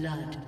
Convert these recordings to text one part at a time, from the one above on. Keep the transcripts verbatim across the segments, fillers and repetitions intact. blood.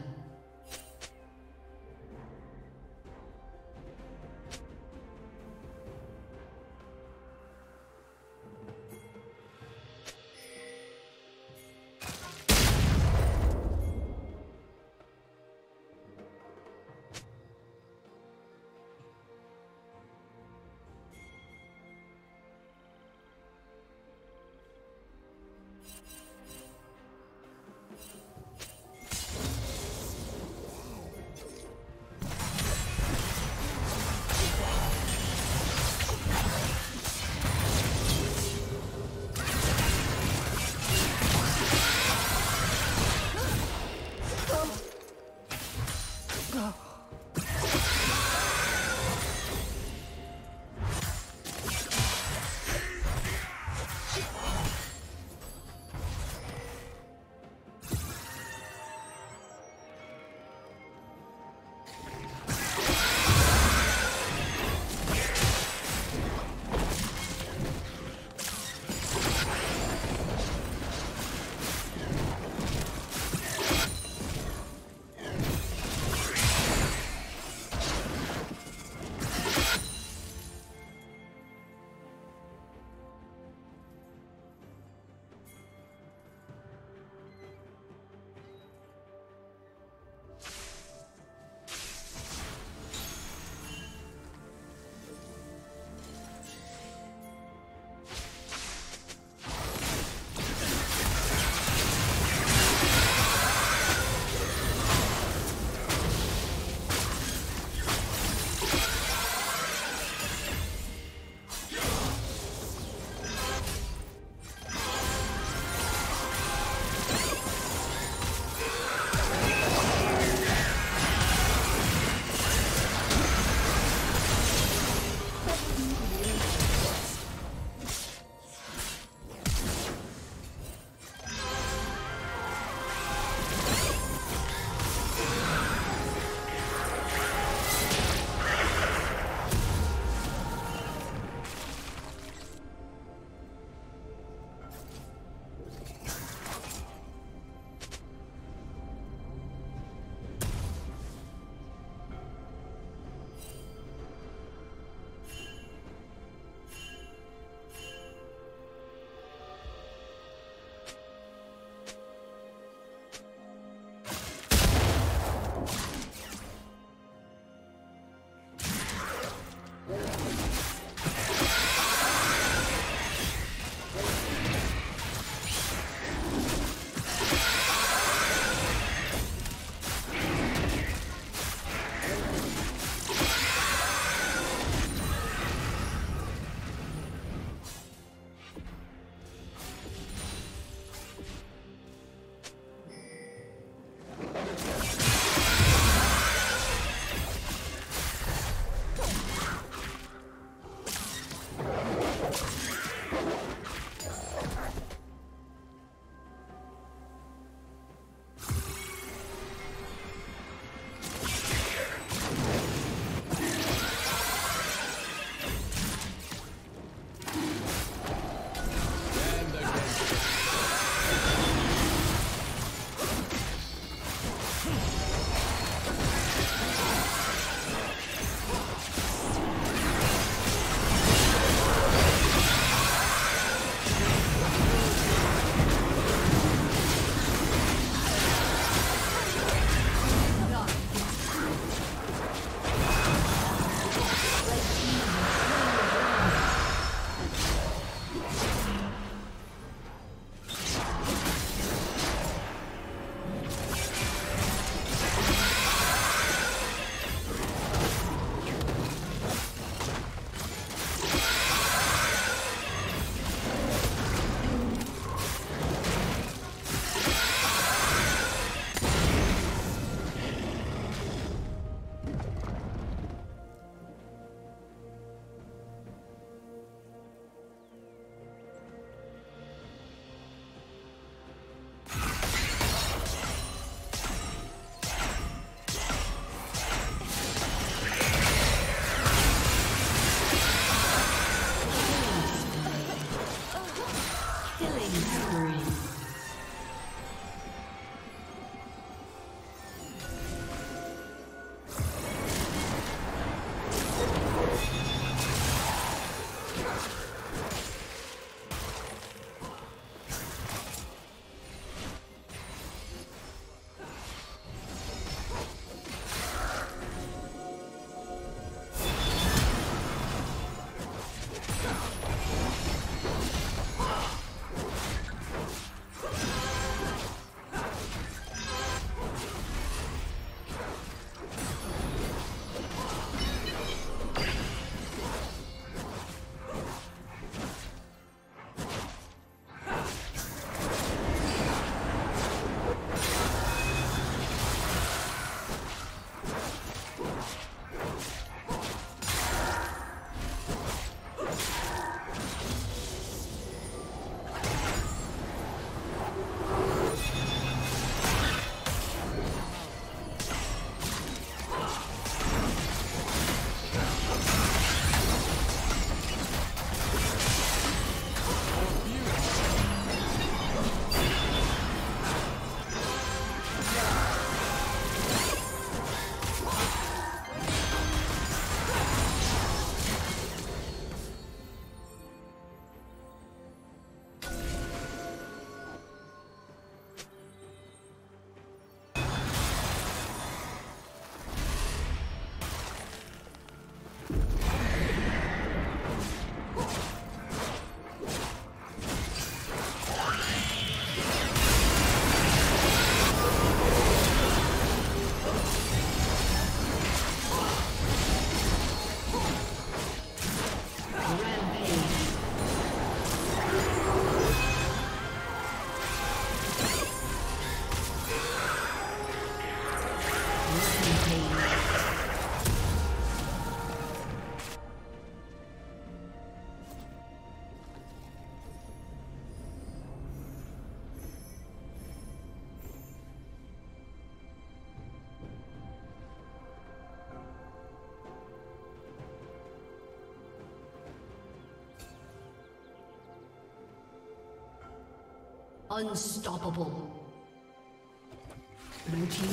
Unstoppable. Blue team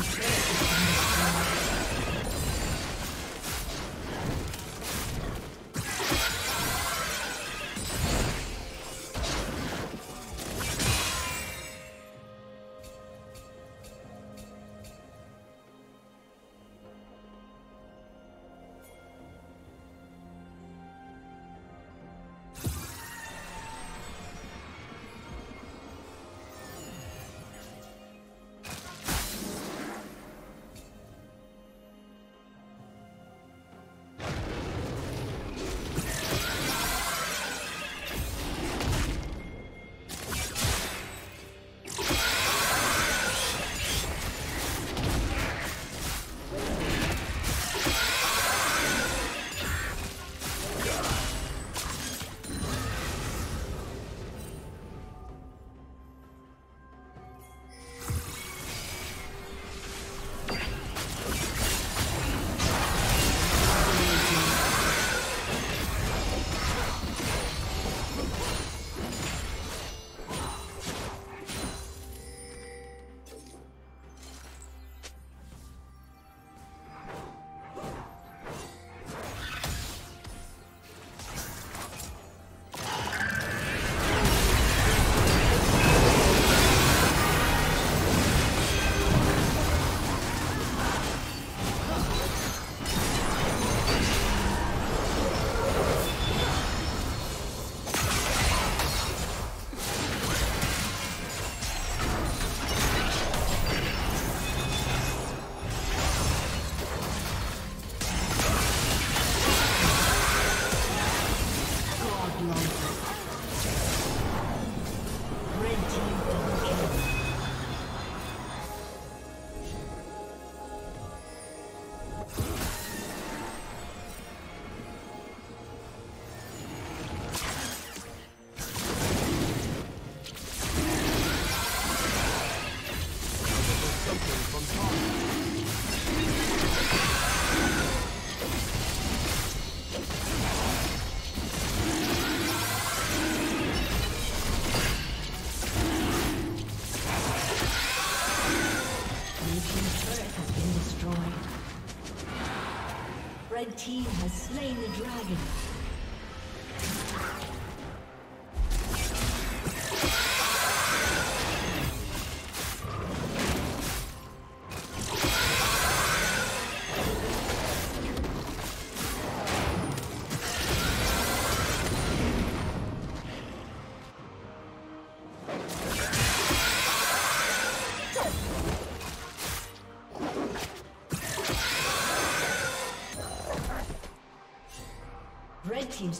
team has slain the dragon. Red team's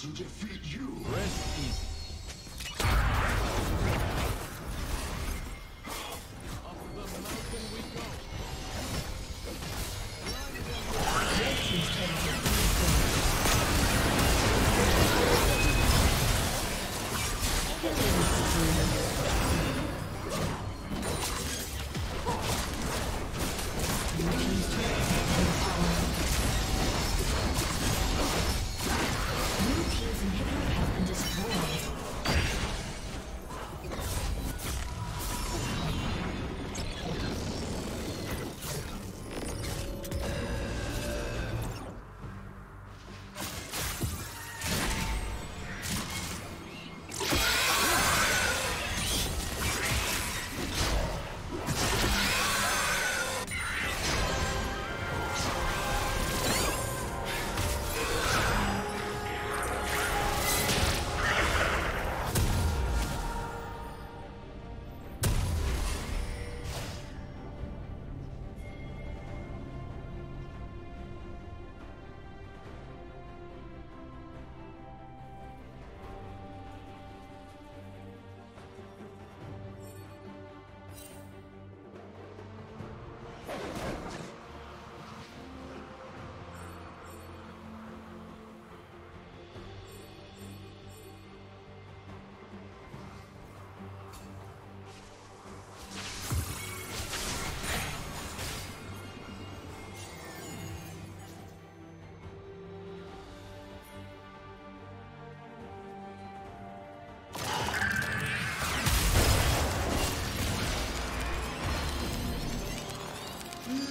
to defeat you. Rest easy. Up the mountain we go.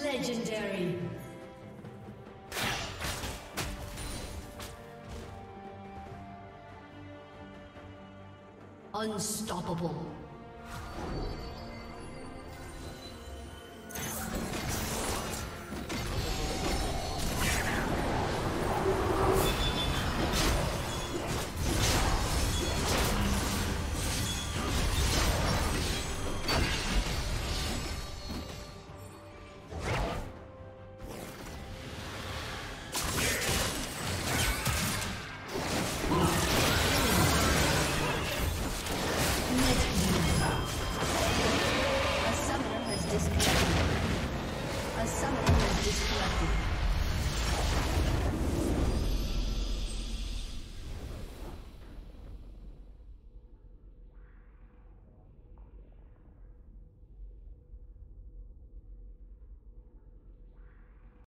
Legendary. Unstoppable. A summoner has disconnected.